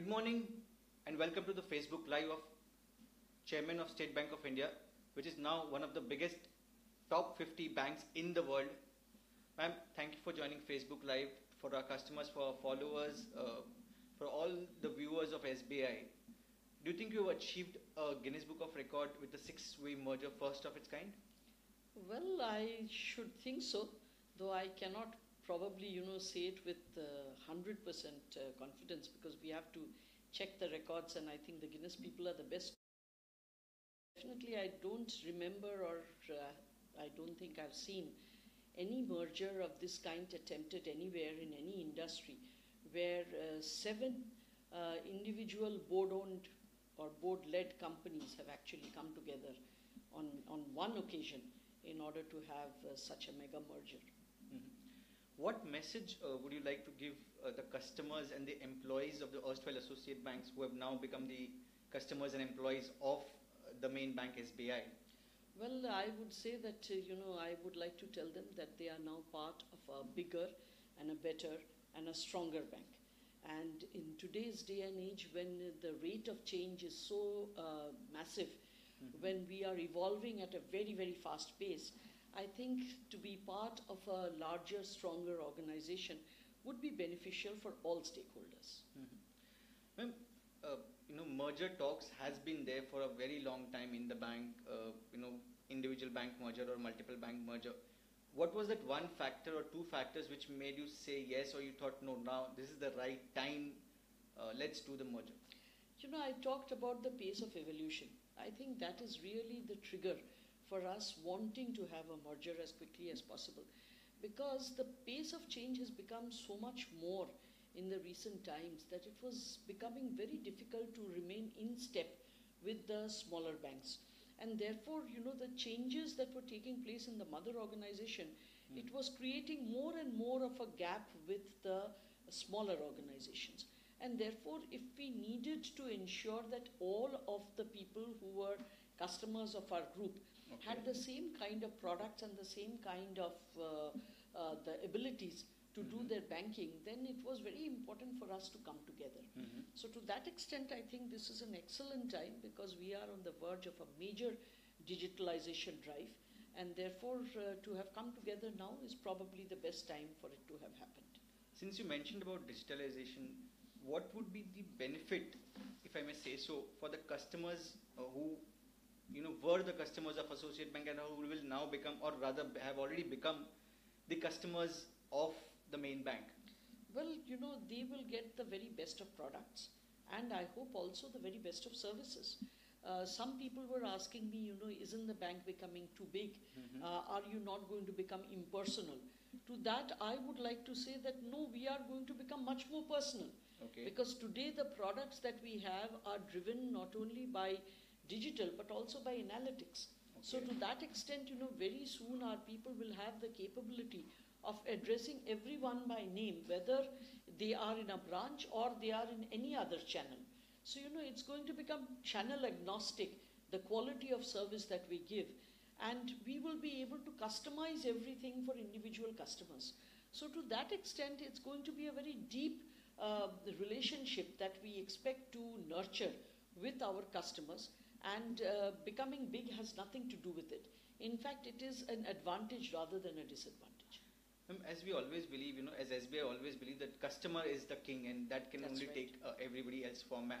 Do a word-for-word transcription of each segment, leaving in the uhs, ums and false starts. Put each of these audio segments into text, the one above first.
Good morning and welcome to the Facebook Live of Chairman of State Bank of India, which is now one of the biggest top fifty banks in the world. Ma'am, thank you for joining Facebook Live, for our customers, for our followers, uh, for all the viewers of S B I. Do you think you have achieved a Guinness Book of Record with the six-way merger, first of its kind? Well, I should think so, though I cannot probably, you know, say it with one hundred percent uh, uh, confidence, because we have to check the records, and I think the Guinness people are the best. Definitely, I don't remember or uh, I don't think I've seen any merger of this kind attempted anywhere in any industry where uh, seven uh, individual board-owned or board-led companies have actually come together on, on one occasion in order to have uh, such a mega merger. Mm-hmm. What message uh, would you like to give uh, the customers and the employees of the erstwhile associate banks who have now become the customers and employees of uh, the main bank S B I? Well, I would say that, uh, you know, I would like to tell them that they are now part of a bigger and a better and a stronger bank. And in today's day and age, when the rate of change is so uh, massive, mm-hmm. when we are evolving at a very, very fast pace, I think to be part of a larger, stronger organization would be beneficial for all stakeholders. Mm-hmm. Ma'am, uh, you know, merger talks has been there for a very long time in the bank, uh, you know, individual bank merger or multiple bank merger. What was that one factor or two factors which made you say yes, or you thought, no, now this is the right time, uh, let's do the merger? You know, I talked about the pace of evolution. I think that is really the trigger for us wanting to have a merger as quickly as possible, because the pace of change has become so much more in the recent times that it was becoming very difficult to remain in step with the smaller banks. And therefore, you know, the changes that were taking place in the mother organization, mm. it was creating more and more of a gap with the smaller organizations. And therefore, if we needed to ensure that all of the people who were customers of our group okay. had the same kind of products and the same kind of uh, uh, the abilities to mm-hmm. do their banking, then it was very important for us to come together. Mm-hmm. So to that extent, I think this is an excellent time, because we are on the verge of a major digitalization drive, and therefore uh, to have come together now is probably the best time for it to have happened. Since you mentioned about digitalization, what would be the benefit, if I may say so, for the customers uh, who, you know, were the customers of Associate Bank and who will now become, or rather have already become, the customers of the main bank? Well, you know, they will get the very best of products, and I hope also the very best of services. Uh, some people were asking me, you know, isn't the bank becoming too big? Mm-hmm. uh, are you not going to become impersonal? To that, I would like to say that no, we are going to become much more personal. Okay. Because today the products that we have are driven not only by digital but also by analytics. Okay. So to that extent, you know, very soon our people will have the capability of addressing everyone by name, whether they are in a branch or they are in any other channel. So, you know, it's going to become channel agnostic, the quality of service that we give, and we will be able to customize everything for individual customers. So to that extent, it's going to be a very deep uh, relationship that we expect to nurture with our customers, and uh, becoming big has nothing to do with it. In fact, it is an advantage rather than a disadvantage. As we always believe, you know, as S B I always believe that customer is the king, and that can That's only right. take uh, everybody else for ma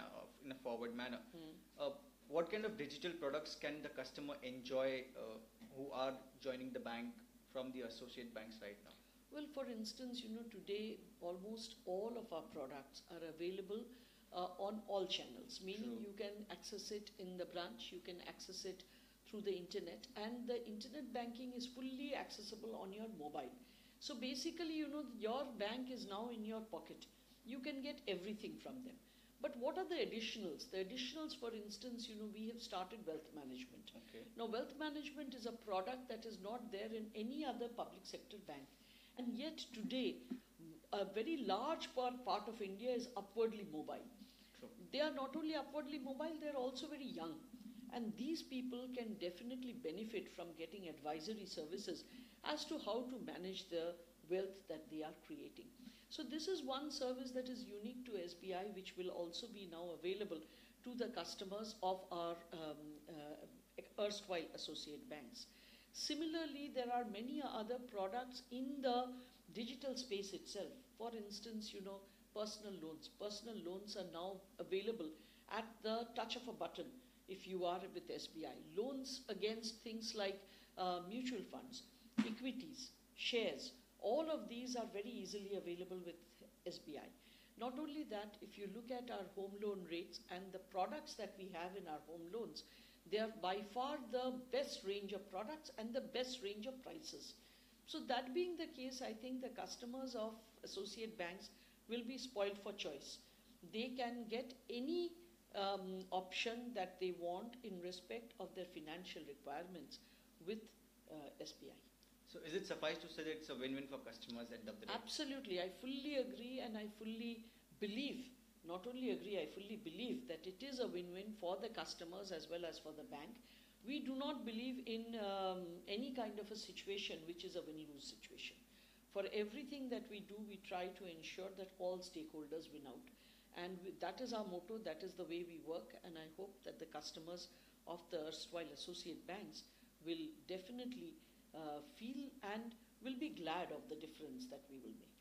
in a forward manner. Mm. Uh, what kind of digital products can the customer enjoy uh, who are joining the bank from the associate banks right now? Well, for instance, you know, today almost all of our products are available uh, on all channels, meaning True. You can access it in the branch, you can access it through the internet, and the internet banking is fully accessible on your mobile. So basically, you know, your bank is now in your pocket. You can get everything from them. But what are the additionals? The additionals, for instance, you know, we have started wealth management. Okay. Now, wealth management is a product that is not there in any other public sector bank. And yet today, a very large part of India is upwardly mobile. True. They are not only upwardly mobile, they are also very young. And these people can definitely benefit from getting advisory services as to how to manage the wealth that they are creating. So this is one service that is unique to S B I, which will also be now available to the customers of our um, uh, erstwhile associate banks. Similarly, there are many other products in the digital space itself. For instance, you know, personal loans. Personal loans are now available at the touch of a button if you are with S B I. Loans against things like uh, mutual funds, equities, shares, all of these are very easily available with S B I. Not only that, if you look at our home loan rates and the products that we have in our home loans, they are by far the best range of products and the best range of prices. So that being the case, I think the customers of associate banks will be spoiled for choice. They can get any um, option that they want in respect of their financial requirements with uh, S B I. So is it suffice to say that it's a win-win for customers at the end? Absolutely. I fully agree, and I fully believe, not only agree, I fully believe that it is a win-win for the customers as well as for the bank. We do not believe in um, any kind of a situation which is a win-lose situation. For everything that we do, we try to ensure that all stakeholders win out. And that is our motto, that is the way we work, and I hope that the customers of the erstwhile associate banks will definitely Uh, feel and will be glad of the difference that we will make.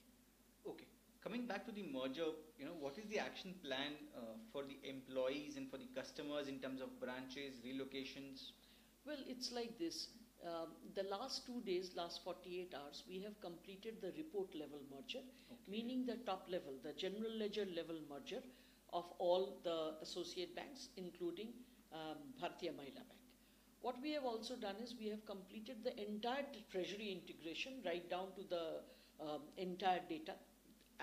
Okay, coming back to the merger, you know, what is the action plan uh, for the employees and for the customers in terms of branches, relocations? Well, it's like this. Uh, the last two days, last forty-eight hours, we have completed the report level merger, okay, meaning the top level, the general ledger level merger of all the associate banks, including um, Bharatiya Mahila Bank. What we have also done is we have completed the entire treasury integration right down to the um, entire data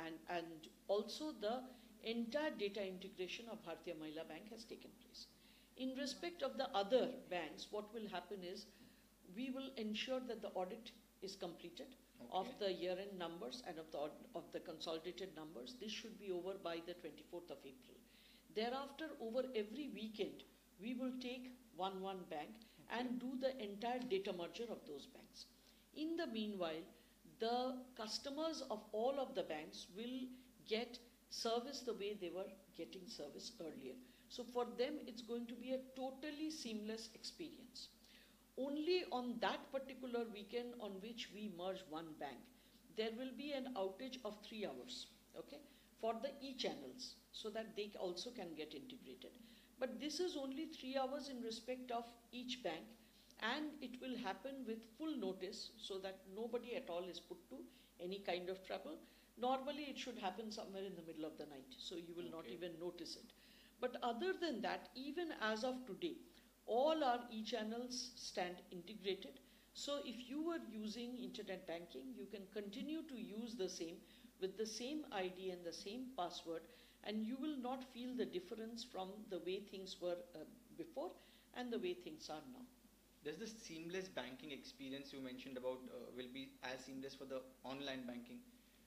and, and also the entire data integration of Bharatiya Mahila Bank has taken place. In respect of the other banks, what will happen is we will ensure that the audit is completed, okay, of the year-end numbers and of the, of the consolidated numbers. This should be over by the twenty-fourth of April. Thereafter, over every weekend, we will take one one bank and do the entire data merger of those banks. In the meanwhile, the customers of all of the banks will get service the way they were getting service earlier. So for them, it's going to be a totally seamless experience. Only on that particular weekend on which we merge one bank, there will be an outage of three hours, okay, for the e-channels, so that they also can get integrated. But this is only three hours in respect of each bank, and it will happen with full notice so that nobody at all is put to any kind of trouble. Normally it should happen somewhere in the middle of the night, so you will, okay, not even notice it. But other than that, even as of today, all our e-channels stand integrated. So if you were using internet banking, you can continue to use the same with the same I D and the same password, and you will not feel the difference from the way things were uh, before and the way things are now. Does this seamless banking experience you mentioned about uh, will be as seamless for the online banking?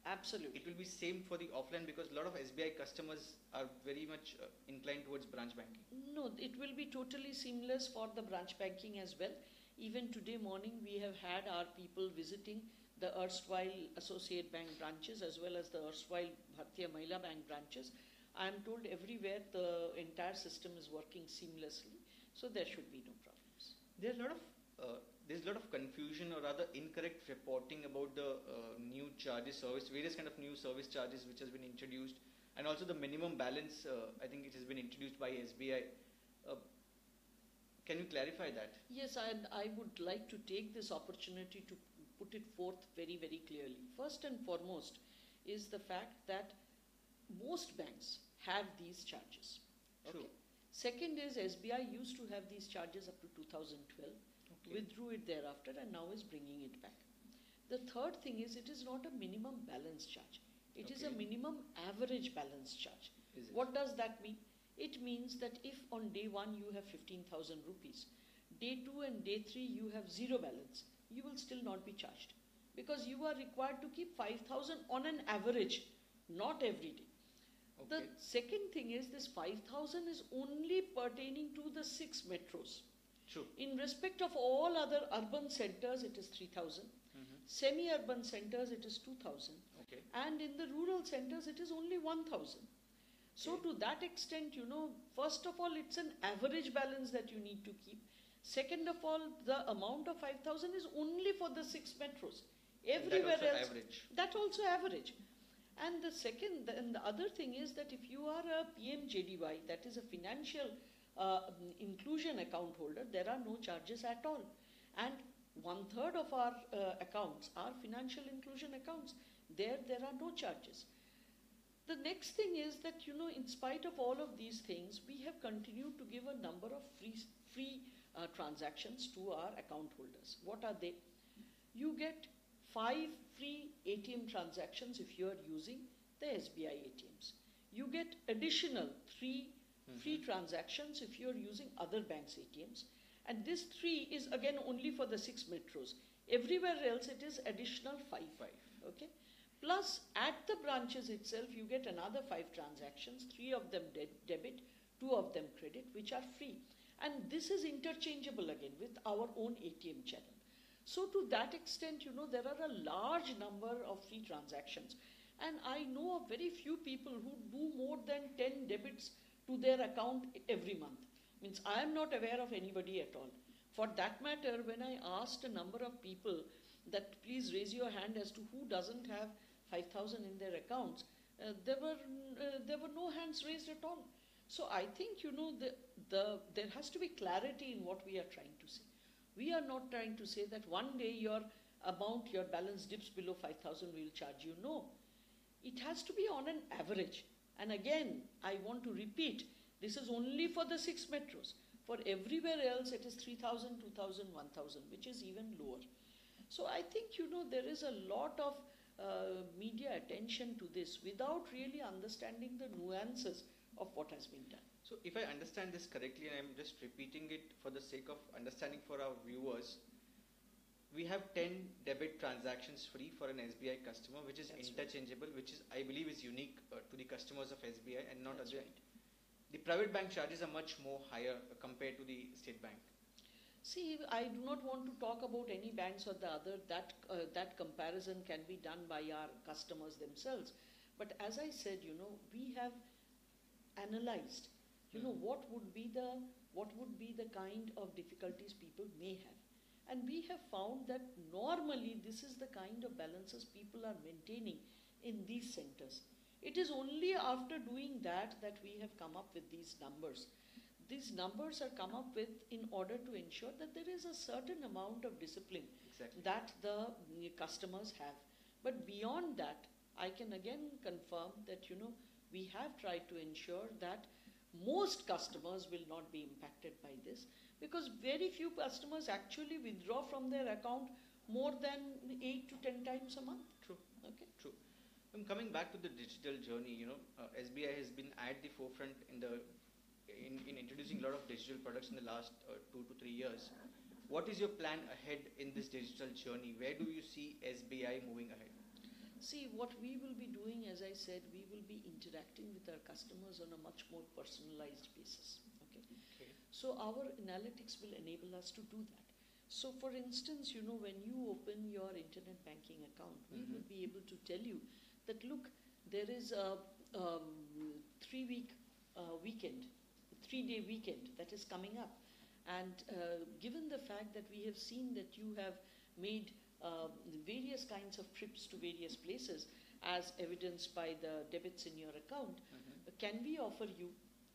Absolutely. It will be same for the offline, because a lot of S B I customers are very much uh, inclined towards branch banking. No, it will be totally seamless for the branch banking as well. Even today morning we have had our people visiting the erstwhile associate bank branches as well as the erstwhile Bharatiya Mahila Bank branches. I am told everywhere the entire system is working seamlessly, so there should be no problems. There are a lot of uh, there's a lot of confusion or rather incorrect reporting about the uh, new charges service, various kind of new service charges which has been introduced, and also the minimum balance. Uh, I think it has been introduced by S B I. Uh, can you clarify that? Yes, and I, I would like to take this opportunity to put it forth very, very clearly. First and foremost is the fact that most banks have these charges. True. Okay. Second is S B I used to have these charges up to two thousand twelve, okay, withdrew it thereafter, and now is bringing it back. The third thing is it is not a minimum balance charge. It, okay, is a minimum average balance charge. Is it? What does that mean? It means that if on day one you have fifteen thousand rupees, day two and day three you have zero balance, you will still not be charged, because you are required to keep five thousand on an average, not every day. Okay. The second thing is this five thousand is only pertaining to the six metros. True. In respect of all other urban centers, it is three thousand. Mm-hmm. Semi-urban centers, it is two thousand. Okay. Okay. And in the rural centers, it is only one thousand. So okay. to that extent, you know, first of all, it's an average balance that you need to keep. Second of all, the amount of five thousand is only for the six metros. Everywhere that also else, average. That also average. And the second, the, and the other thing is that if you are a P M J D Y, that is a financial uh, inclusion account holder, there are no charges at all. And one third of our uh, accounts are financial inclusion accounts. There, there are no charges. The next thing is that, you know, in spite of all of these things, we have continued to give a number of free, free uh, transactions to our account holders. What are they? You get five free A T M transactions if you are using the S B I A T Ms. You get additional three mm-hmm. free transactions if you are using other banks' A T Ms. And this three is again only for the six metros. Everywhere else it is additional five. five. Okay? Plus at the branches itself you get another five transactions, three of them de debit, two of them credit, which are free. And this is interchangeable again with our own A T M channel. So to that extent, you know, there are a large number of free transactions. And I know of very few people who do more than ten debits to their account every month. Means I am not aware of anybody at all. For that matter, when I asked a number of people that please raise your hand as to who doesn't have five thousand in their accounts, uh, there were uh, there were no hands raised at all. So I think, you know, the, the there has to be clarity in what we are trying to say. We are not trying to say that one day your amount, your balance dips below five thousand, we will charge you. No, it has to be on an average. And again, I want to repeat, this is only for the six metros. For everywhere else, it is three thousand, two thousand, one thousand, which is even lower. So I think, you know, there is a lot of uh, media attention to this without really understanding the nuances of what has been done. So if I understand this correctly, and I'm just repeating it for the sake of understanding for our viewers, we have ten debit transactions free for an S B I customer, which is That's interchangeable, right. which is, I believe, is unique uh, to the customers of S B I and not That's other. Right. The private bank charges are much more higher compared to the state bank. See, I do not want to talk about any banks or the other. That, uh, that comparison can be done by our customers themselves. But as I said, you know, we have analyzed, you hmm. know, what would be the, what would be the kind of difficulties people may have. And we have found that normally this is the kind of balances people are maintaining in these centers. It is only after doing that that we have come up with these numbers. These numbers are come up with in order to ensure that there is a certain amount of discipline exactly. that the customers have. But beyond that, I can again confirm that, you know, we have tried to ensure that most customers will not be impacted by this, because very few customers actually withdraw from their account more than eight to ten times a month. True. Okay. True. I'm coming back to the digital journey. You know, uh, S B I has been at the forefront in the in, in introducing a lot of digital products in the last uh, two to three years. What is your plan ahead in this digital journey? Where do you see S B I moving ahead? See, what we will be doing, as I said, we will be interacting with our customers on a much more personalized basis. Okay. Okay. So our analytics will enable us to do that. So for instance, you know, when you open your internet banking account, we mm-hmm. will be able to tell you that look, there is a um, three week uh, weekend, three day weekend that is coming up, and uh, given the fact that we have seen that you have made uh, various kinds of trips to various places as evidenced by the debits in your account, mm-hmm. can we offer you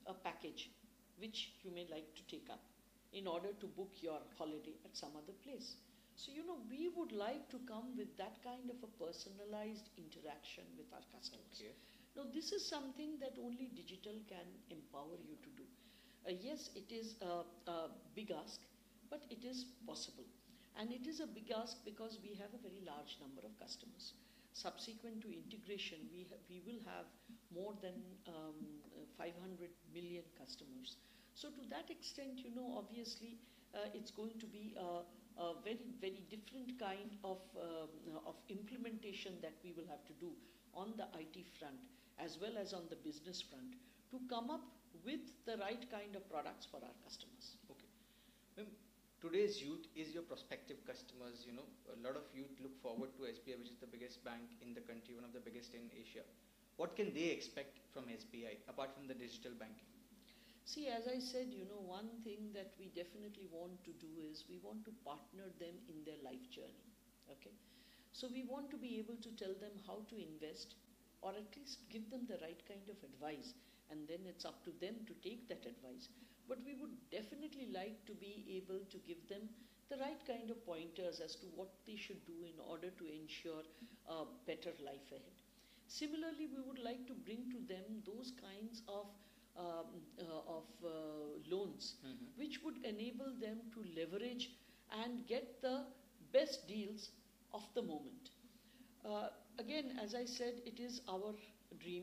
a package which you may like to take up in order to book your holiday at some other place? So, you know, we would like to come with that kind of a personalized interaction with our customers. Okay. Now, this is something that only digital can empower you to do. Uh, yes, it is a, a big ask, but it is possible. And it is a big ask because we have a very large number of customers. Subsequent to integration, we, ha we will have more than um, five hundred million customers. So to that extent, you know, obviously, uh, it's going to be a, a very, very different kind of, um, of implementation that we will have to do on the I T front as well as on the business front to come up with the right kind of products for our customers. Okay. Um, today's youth is your prospective customers. You know, a lot of youth look forward to S B I, which is the biggest bank in the country, one of the biggest in Asia. What can they expect from S B I apart from the digital banking? See, as I said, you know, one thing that we definitely want to do is we want to partner them in their life journey. Okay, so we want to be able to tell them how to invest, or at least give them the right kind of advice, and then it's up to them to take that advice. But we would definitely like to be able to give them the right kind of pointers as to what they should do in order to ensure a better life ahead. Similarly, we would like to bring to them those kinds of um, uh, of uh, loans mm-hmm. which would enable them to leverage and get the best deals of the moment. Uh, again, as I said, it is our dream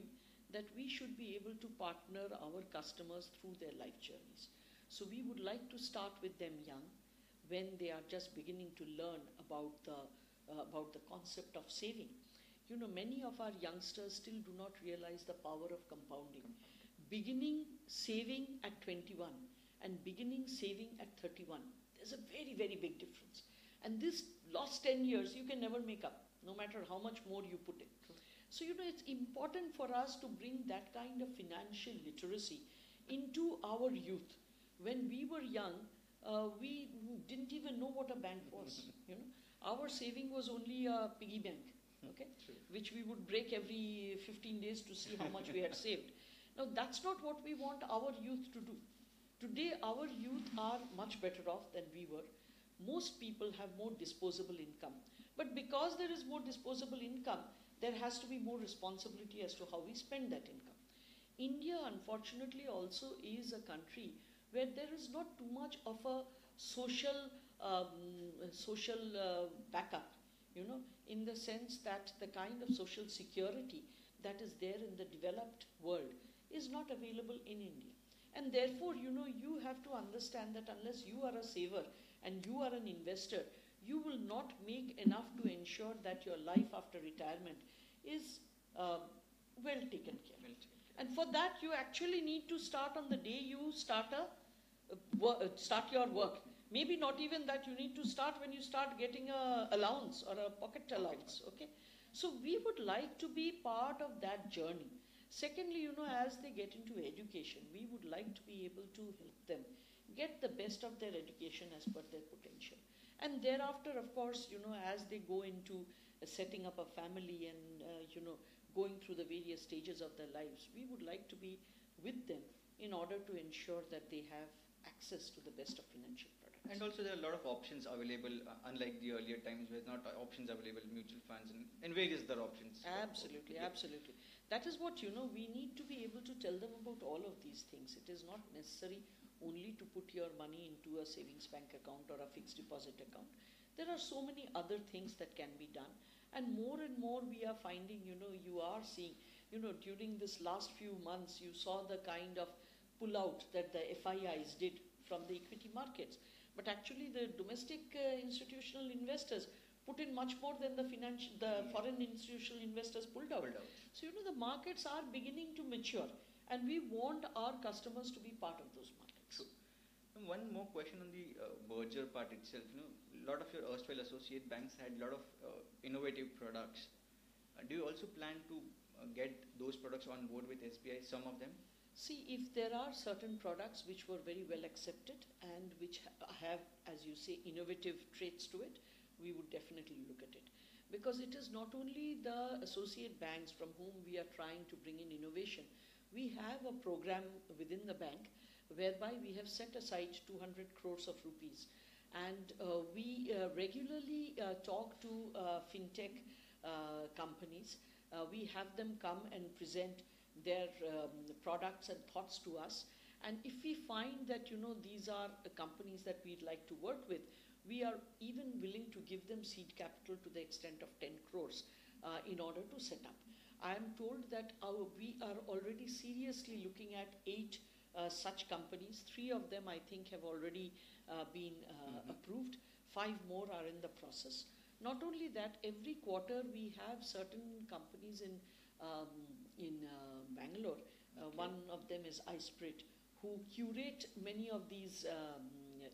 that we should be able to partner our customers through their life journeys. So we would like to start with them young, when they are just beginning to learn about the, uh, about the concept of saving. You know, many of our youngsters still do not realize the power of compounding. Beginning saving at twenty-one and beginning saving at thirty-one, there's a very, very big difference. And this last ten years, you can never make up, no matter how much more you put in. So, you know, it's important for us to bring that kind of financial literacy into our youth. When we were young, uh, we didn't even know what a bank was. You know, our saving was only a piggy bank, okay, which we would break every fifteen days to see how much we had saved. Now, that's not what we want our youth to do. Today, our youth are much better off than we were. Most people have more disposable income. But because there is more disposable income, there has to be more responsibility as to how we spend that income. India, unfortunately, also is a country where there is not too much of a social, um, social uh, backup, you know, in the sense that the kind of social security that is there in the developed world is not available in India. And therefore, you know, you have to understand that unless you are a saver and you are an investor, you will not make enough to ensure that your life after retirement is uh, well taken care of. Well taken care. And for that, you actually need to start on the day you start, a, uh, start your work. Maybe not even that, you need to start when you start getting a allowance or a pocket allowance. Okay? So we would like to be part of that journey. Secondly, you know, as they get into education, we would like to be able to help them get the best of their education as per their potential. And thereafter, of course, you know, as they go into uh, setting up a family and, uh, you know, going through the various stages of their lives, we would like to be with them in order to ensure that they have access to the best of financial products. And also there are a lot of options available, uh, unlike the earlier times where not options available, mutual funds and, and various other options. Absolutely, absolutely. That is what, you know, we need to be able to tell them about all of these things. It is not necessary only to put your money into a savings bank account or a fixed deposit account. There are so many other things that can be done. And more and more we are finding, you know, you are seeing, you know, during this last few months, you saw the kind of pull-out that the F I Is did from the equity markets. But actually the domestic uh, institutional investors put in much more than the financial, the yeah. foreign institutional investors pulled out. pulled out. So, you know, the markets are beginning to mature and we want our customers to be part of those markets. True. And one more question on the uh, merger part itself. You know, a lot of your erstwhile associate banks had a lot of uh, innovative products. Uh, do you also plan to uh, get those products on board with S B I, some of them? See, if there are certain products which were very well accepted and which have, as you say, innovative traits to it, we would definitely look at it. Because it is not only the associate banks from whom we are trying to bring in innovation. We have a program within the bank whereby we have set aside two hundred crores of rupees. And uh, we uh, regularly uh, talk to uh, fintech uh, companies. Uh, we have them come and present their um, products and thoughts to us, and if we find that, you know, these are uh, companies that we'd like to work with, we are even willing to give them seed capital to the extent of ten crores uh, in order to set up. I am told that our, we are already seriously looking at eight uh, such companies. Three of them I think have already uh, been uh, mm-hmm. approved, five more are in the process. Not only that, every quarter we have certain companies in um, in uh, Bangalore. Uh, okay. One of them is iSprit, who curate many of these um,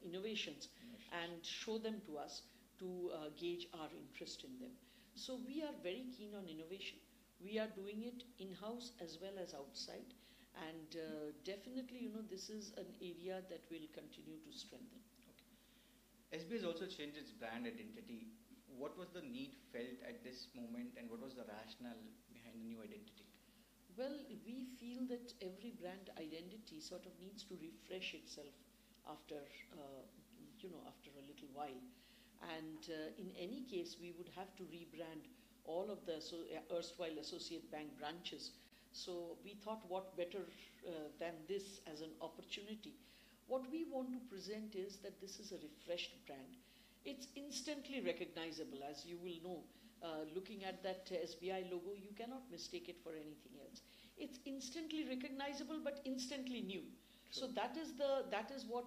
innovations. and show them to us to uh, gauge our interest in them. So we are very keen on innovation. We are doing it in-house as well as outside, and uh, definitely, you know, this is an area that will continue to strengthen. Okay. S B I has also changed its brand identity. What was the need felt at this moment, and what was the rationale behind the new identity? Well, we feel that every brand identity sort of needs to refresh itself after, uh, you know, after a little while. And uh, in any case, we would have to rebrand all of the so, uh, erstwhile associate bank branches. So we thought what better uh, than this as an opportunity. What we want to present is that this is a refreshed brand. It's instantly recognizable, as you will know. Uh, looking at that S B I logo, you cannot mistake it for anything else. It's instantly recognizable but instantly new. True. So that is, the, that is what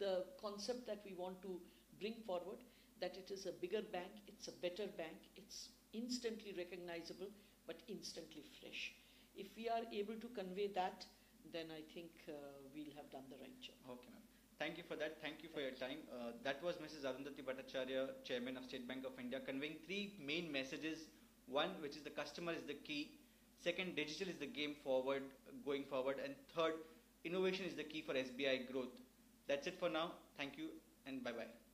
the concept that we want to bring forward, that it is a bigger bank, it's a better bank, it's instantly recognizable but instantly fresh. If we are able to convey that, then I think uh, we'll have done the right job. Okay, ma'am. Thank you for that. Thank you for your time. Uh, that was Missus Arundhati Bhattacharya, Chairman of State Bank of India, conveying three main messages. One, which is the customer is the key. Second, digital is the game forward, going forward. And third, innovation is the key for S B I growth. That's it for now. Thank you and bye-bye.